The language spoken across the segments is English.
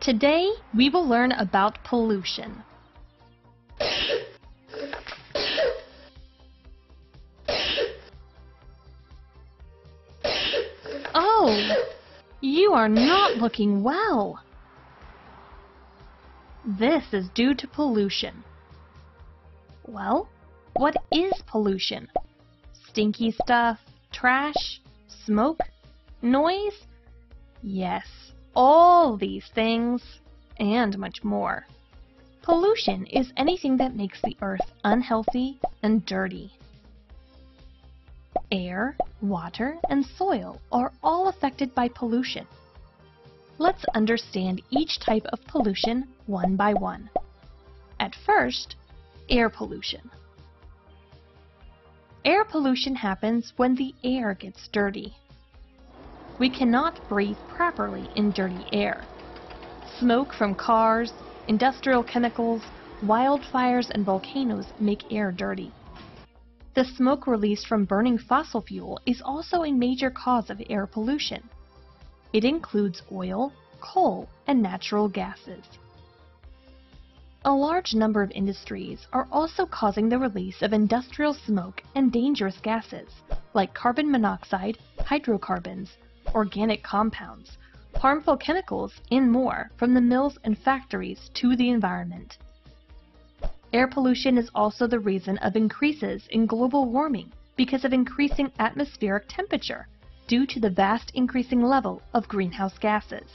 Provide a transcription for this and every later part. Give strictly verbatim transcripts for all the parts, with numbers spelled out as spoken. Today, we will learn about pollution. Oh, you are not looking well. This is due to pollution. Well, what is pollution? Stinky stuff, trash, smoke, noise? Yes. All these things, and much more. Pollution is anything that makes the earth unhealthy and dirty. Air, water, and soil are all affected by pollution. Let's understand each type of pollution one by one. At first, air pollution. Air pollution happens when the air gets dirty. We cannot breathe properly in dirty air. Smoke from cars, industrial chemicals, wildfires, and volcanoes make air dirty. The smoke released from burning fossil fuel is also a major cause of air pollution. It includes oil, coal, and natural gases. A large number of industries are also causing the release of industrial smoke and dangerous gases, like carbon monoxide, hydrocarbons, organic compounds, harmful chemicals, and more from the mills and factories to the environment. Air pollution is also the reason of increases in global warming because of increasing atmospheric temperature due to the vast increasing level of greenhouse gases.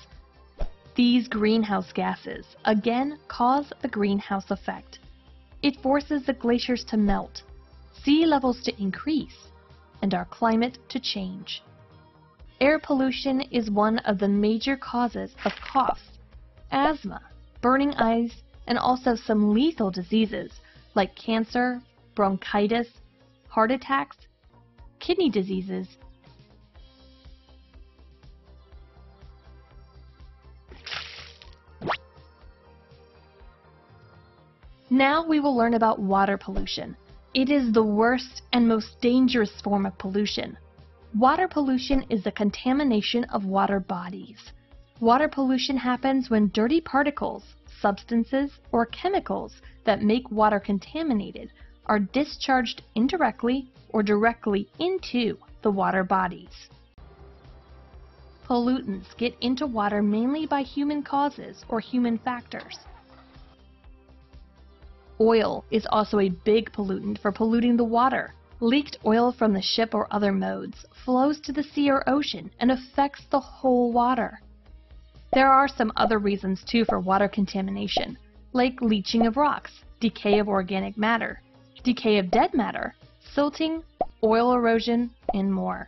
These greenhouse gases again cause the greenhouse effect. It forces the glaciers to melt, sea levels to increase, and our climate to change. Air pollution is one of the major causes of coughs, asthma, burning eyes, and also some lethal diseases like cancer, bronchitis, heart attacks, kidney diseases, Now we will learn about water pollution. It is the worst and most dangerous form of pollution. Water pollution is the contamination of water bodies. Water pollution happens when dirty particles, substances, or chemicals that make water contaminated are discharged indirectly or directly into the water bodies. Pollutants get into water mainly by human causes or human factors. Oil is also a big pollutant for polluting the water. Leaked oil from the ship or other modes flows to the sea or ocean and affects the whole water. There are some other reasons too for water contamination, like leaching of rocks, decay of organic matter, decay of dead matter, silting, oil erosion, and more.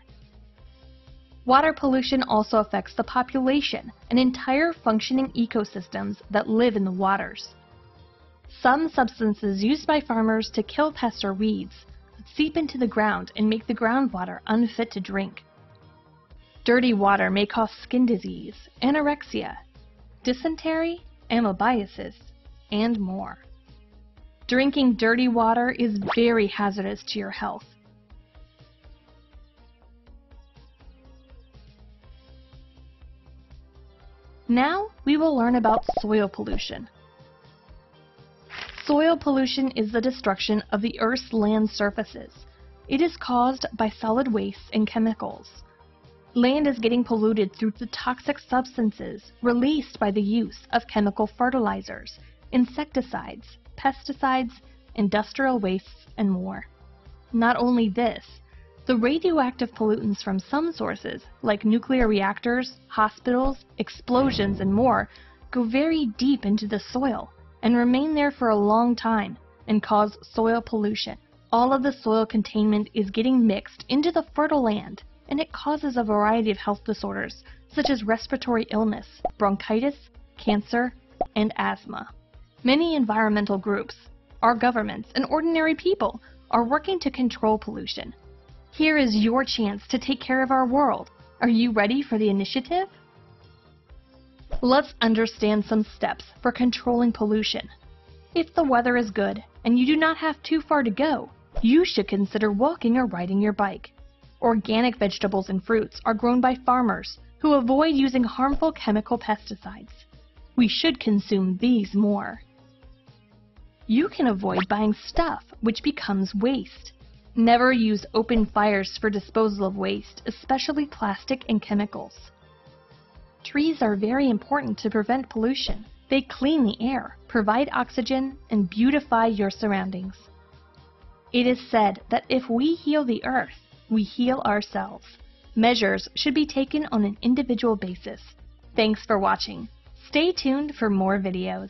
Water pollution also affects the population and entire functioning ecosystems that live in the waters. Some substances used by farmers to kill pests or weeds seep into the ground and make the groundwater unfit to drink. Dirty water may cause skin disease, anorexia, dysentery, amoebiasis, and more. Drinking dirty water is very hazardous to your health. Now we will learn about soil pollution. Soil pollution is the destruction of the Earth's land surfaces. It is caused by solid wastes and chemicals. Land is getting polluted through the toxic substances released by the use of chemical fertilizers, insecticides, pesticides, industrial wastes, and more. Not only this, the radioactive pollutants from some sources, like nuclear reactors, hospitals, explosions, and more, go very deep into the soil and remain there for a long time and cause soil pollution. All of the soil containment is getting mixed into the fertile land, and it causes a variety of health disorders such as respiratory illness, bronchitis, cancer, and asthma. Many environmental groups, our governments, and ordinary people are working to control pollution. Here is your chance to take care of our world. Are you ready for the initiative? Let's understand some steps for controlling pollution. If the weather is good and you do not have too far to go, you should consider walking or riding your bike. Organic vegetables and fruits are grown by farmers who avoid using harmful chemical pesticides. We should consume these more. You can avoid buying stuff, which becomes waste. Never use open fires for disposal of waste, especially plastic and chemicals. Trees are very important to prevent pollution. They clean the air, provide oxygen, and beautify your surroundings. It is said that if we heal the earth, we heal ourselves. Measures should be taken on an individual basis. Thanks for watching. Stay tuned for more videos.